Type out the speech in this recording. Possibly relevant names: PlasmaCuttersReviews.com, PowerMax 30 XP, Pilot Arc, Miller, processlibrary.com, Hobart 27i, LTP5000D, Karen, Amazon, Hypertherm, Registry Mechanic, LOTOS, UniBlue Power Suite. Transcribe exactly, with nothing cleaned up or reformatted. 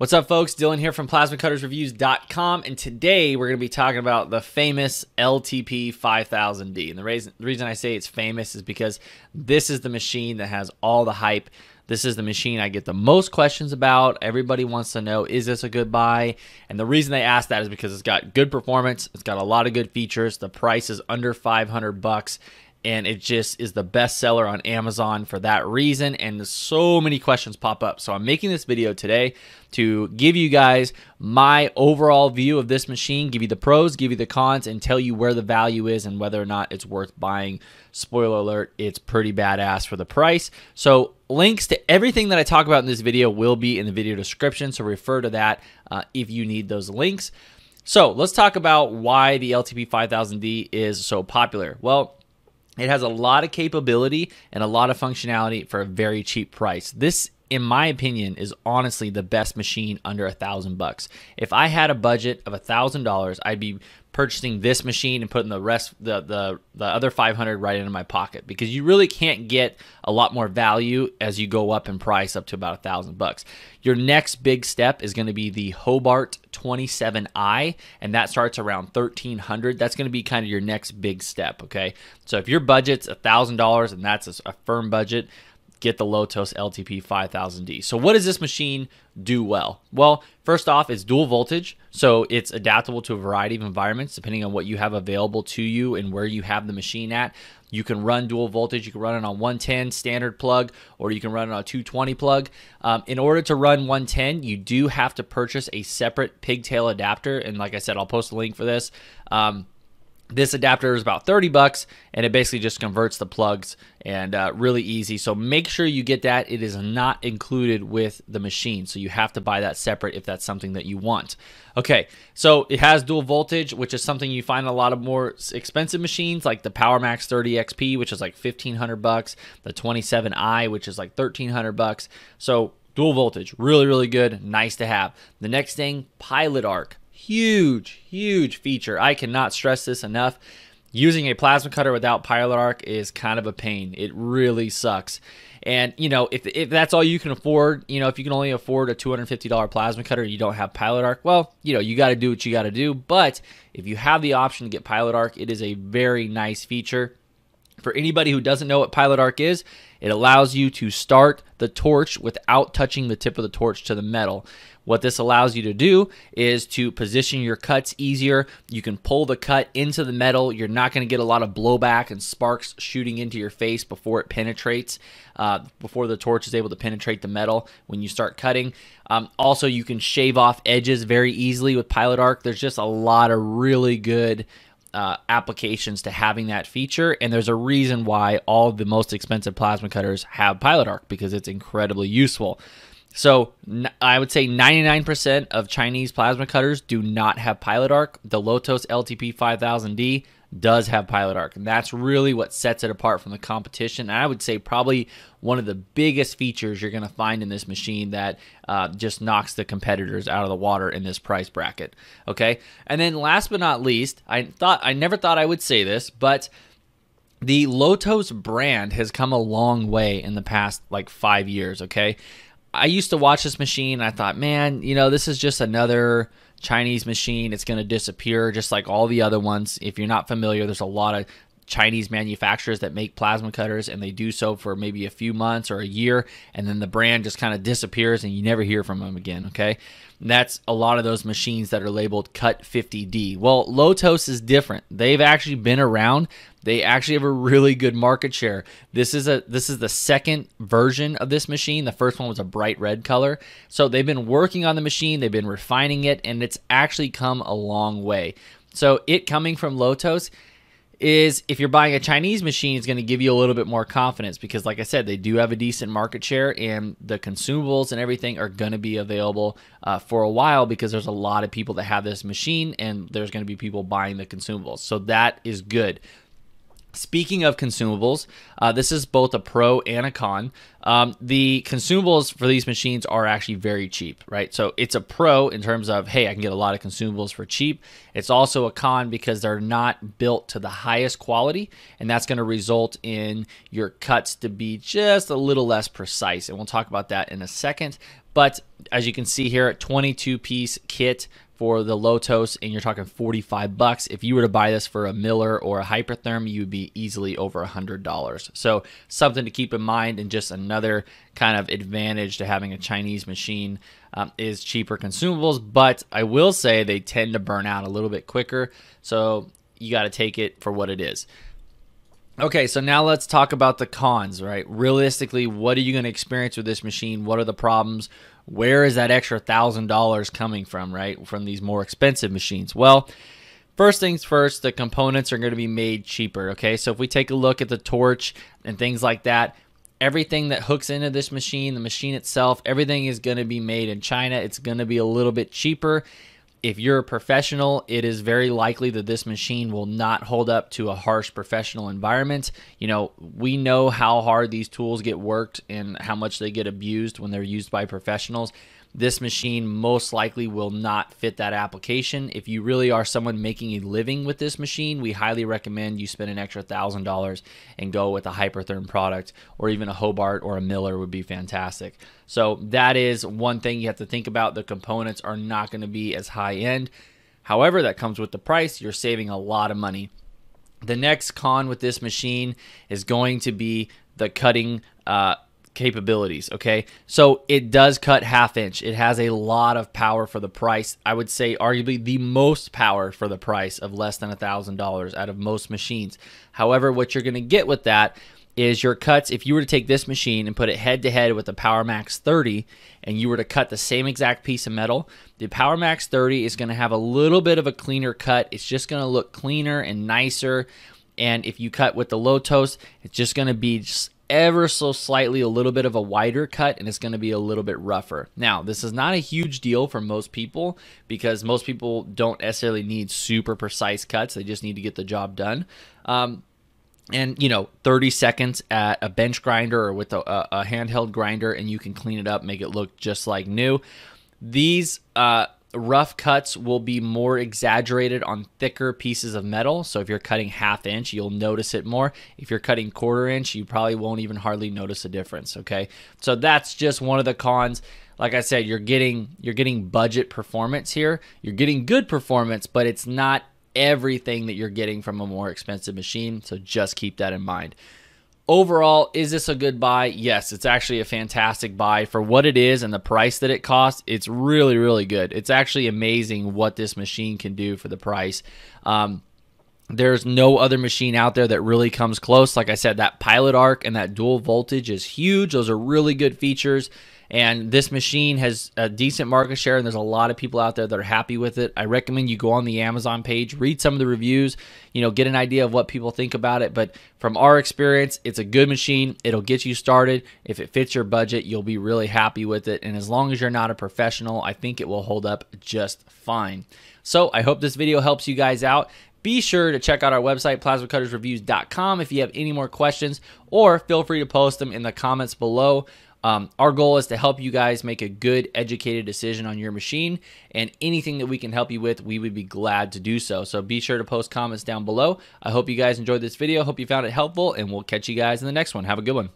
What's up, folks? Dylan here from Plasma Cutters Reviews dot com, and today we're going to be talking about the famous L T P five thousand D. And the reason, the reason I say it's famous is because this is the machine that has all the hype. This is the machine I get the most questions about. Everybody wants to know, is this a good buy? And the reason they ask that is because it's got good performance, it's got a lot of good features, the price is under five hundred bucks, and it just is the best seller on Amazon for that reason. And so many questions pop up. So I'm making this video today to give you guys my overall view of this machine, give you the pros, give you the cons, and tell you where the value is and whether or not it's worth buying. Spoiler alert, it's pretty badass for the price. So links to everything that I talk about in this video will be in the video description. So refer to that uh, if you need those links. So let's talk about why the L T P five thousand D is so popular. Well, it has a lot of capability and a lot of functionality for a very cheap price. This, in my opinion, is honestly the best machine under a thousand bucks. If I had a budget of a thousand dollars, I'd be purchasing this machine and putting the rest, the the the other five hundred, right into my pocket, because you really can't get a lot more value as you go up in price, up to about a thousand bucks. Your next big step is going to be the Hobart twenty-seven i, and that starts around thirteen hundred. That's going to be kind of your next big step. Okay, so if your budget's a thousand dollars and that's a firm budget, get the LOTOS L T P five thousand D. So what does this machine do well? Well, first off, it's dual voltage, so it's adaptable to a variety of environments depending on what you have available to you and where you have the machine at. You can run dual voltage. You can run it on one ten standard plug, or you can run it on a two twenty plug. Um, in order to run one ten, you do have to purchase a separate pigtail adapter, and like I said, I'll post a link for this. Um, This adapter is about thirty bucks, and it basically just converts the plugs, and uh, really easy. So make sure you get that. It is not included with the machine, so you have to buy that separate if that's something that you want. Okay, so it has dual voltage, which is something you find in a lot of more expensive machines, like the PowerMax thirty X P, which is like fifteen hundred bucks, the twenty-seven i, which is like thirteen hundred bucks. So dual voltage, really, really good, nice to have. The next thing, Pilot Arc. Huge, huge feature. I cannot stress this enough. Using a plasma cutter without Pilot Arc is kind of a pain. It really sucks. And, you know, if, if that's all you can afford, you know, if you can only afford a two hundred fifty dollar plasma cutter and you don't have Pilot Arc, well, you know, you got to do what you got to do. But if you have the option to get Pilot Arc, it is a very nice feature. For anybody who doesn't know what Pilot Arc is, it allows you to start the torch without touching the tip of the torch to the metal. What this allows you to do is to position your cuts easier. You can pull the cut into the metal. You're not going to get a lot of blowback and sparks shooting into your face before it penetrates, uh, before the torch is able to penetrate the metal when you start cutting. Um, also, you can shave off edges very easily with Pilot Arc. There's just a lot of really good Uh, applications to having that feature, and there's a reason why all the most expensive plasma cutters have Pilot Arc, because it's incredibly useful. So I would say ninety-nine percent of Chinese plasma cutters do not have Pilot Arc. The LOTOS L T P five thousand D does have Pilot Arc, and that's really what sets it apart from the competition. And I would say probably one of the biggest features you're going to find in this machine that uh, just knocks the competitors out of the water in this price bracket. Okay, and then last but not least, I thought I never thought I would say this, but the LOTOS brand has come a long way in the past like five years. Okay, I used to watch this machine, and I thought, man, you know, this is just another Chinese machine. It's going to disappear just like all the other ones. If you're not familiar, there's a lot of Chinese manufacturers that make plasma cutters, and they do so for maybe a few months or a year, and then the brand just kind of disappears and you never hear from them again. Okay, and that's a lot of those machines that are labeled Cut fifty D. Well, LOTOS is different. They've actually been around. They actually have a really good market share. This is a this is the second version of this machine. The first one was a bright red color. So they've been working on the machine, they've been refining it, and it's actually come a long way. So it coming from LOTOS is, if you're buying a Chinese machine, it's going to give you a little bit more confidence, because like I said, they do have a decent market share, and the consumables and everything are going to be available uh, for a while, because there's a lot of people that have this machine, and there's going to be people buying the consumables. So that is good. Speaking of consumables, uh, this is both a pro and a con. Um, the consumables for these machines are actually very cheap, right? So it's a pro in terms of, hey, I can get a lot of consumables for cheap. It's also a con because they're not built to the highest quality, and that's going to result in your cuts to be just a little less precise. And we'll talk about that in a second. But as you can see here, a twenty-two piece kit for the LOTOS, and you're talking forty-five bucks. If you were to buy this for a Miller or a Hypertherm, you'd be easily over one hundred dollars. So something to keep in mind, and just another kind of advantage to having a Chinese machine um, is cheaper consumables, but I will say they tend to burn out a little bit quicker. So you got to take it for what it is. Okay, so now let's talk about the cons, right? Realistically, what are you going to experience with this machine? What are the problems? Where is that extra thousand dollars coming from, right? From these more expensive machines? Well, first things first, the components are going to be made cheaper, okay? So if we take a look at the torch and things like that, everything that hooks into this machine, the machine itself, everything is going to be made in China. It's going to be a little bit cheaper. If you're a professional, it is very likely that this machine will not hold up to a harsh professional environment. You know, we know how hard these tools get worked and how much they get abused when they're used by professionals. This machine most likely will not fit that application. If you really are someone making a living with this machine, we highly recommend you spend an extra thousand dollars and go with a Hypertherm product, or even a Hobart or a Miller would be fantastic. So that is one thing you have to think about. The components are not going to be as high end. However, that comes with the price. You're saving a lot of money. The next con with this machine is going to be the cutting uh, capabilities, okay? So it does cut half inch. It has a lot of power for the price. I would say arguably the most power for the price of less than a thousand dollars out of most machines. However, what you're going to get with that is your cuts. If you were to take this machine and put it head to head with the PowerMax thirty, and you were to cut the same exact piece of metal, the PowerMax thirty is going to have a little bit of a cleaner cut. It's just going to look cleaner and nicer. And if you cut with the LOTOS, it's just going to be just ever so slightly a little bit of a wider cut, and it's going to be a little bit rougher. Now, this is not a huge deal for most people, because most people don't necessarily need super precise cuts. They just need to get the job done. Um, and, you know, thirty seconds at a bench grinder or with a, a handheld grinder, and you can clean it up, make it look just like new. These uh, rough cuts will be more exaggerated on thicker pieces of metal. So if you're cutting half inch, you'll notice it more. If you're cutting quarter inch, you probably won't even hardly notice a difference, okay? So that's just one of the cons. Like I said, you're getting you're getting budget performance here. You're getting good performance, but it's not everything that you're getting from a more expensive machine. So just keep that in mind. Overall, is this a good buy? Yes, it's actually a fantastic buy for what it is and the price that it costs. It's really, really good. It's actually amazing what this machine can do for the price. Um, there's no other machine out there that really comes close. Like I said, that Pilot Arc and that dual voltage is huge. Those are really good features. And this machine has a decent market share, and there's a lot of people out there that are happy with it. I recommend you go on the Amazon page, read some of the reviews, you know, get an idea of what people think about it. But from our experience, it's a good machine. It'll get you started. If it fits your budget, you'll be really happy with it. And as long as you're not a professional, I think it will hold up just fine. So I hope this video helps you guys out. Be sure to check out our website, Plasma Cutters Reviews dot com, if you have any more questions, or feel free to post them in the comments below. Um, our goal is to help you guys make a good, educated decision on your machine, and anything that we can help you with, we would be glad to do so. So be sure to post comments down below. I hope you guys enjoyed this video. Hope you found it helpful, and we'll catch you guys in the next one. Have a good one.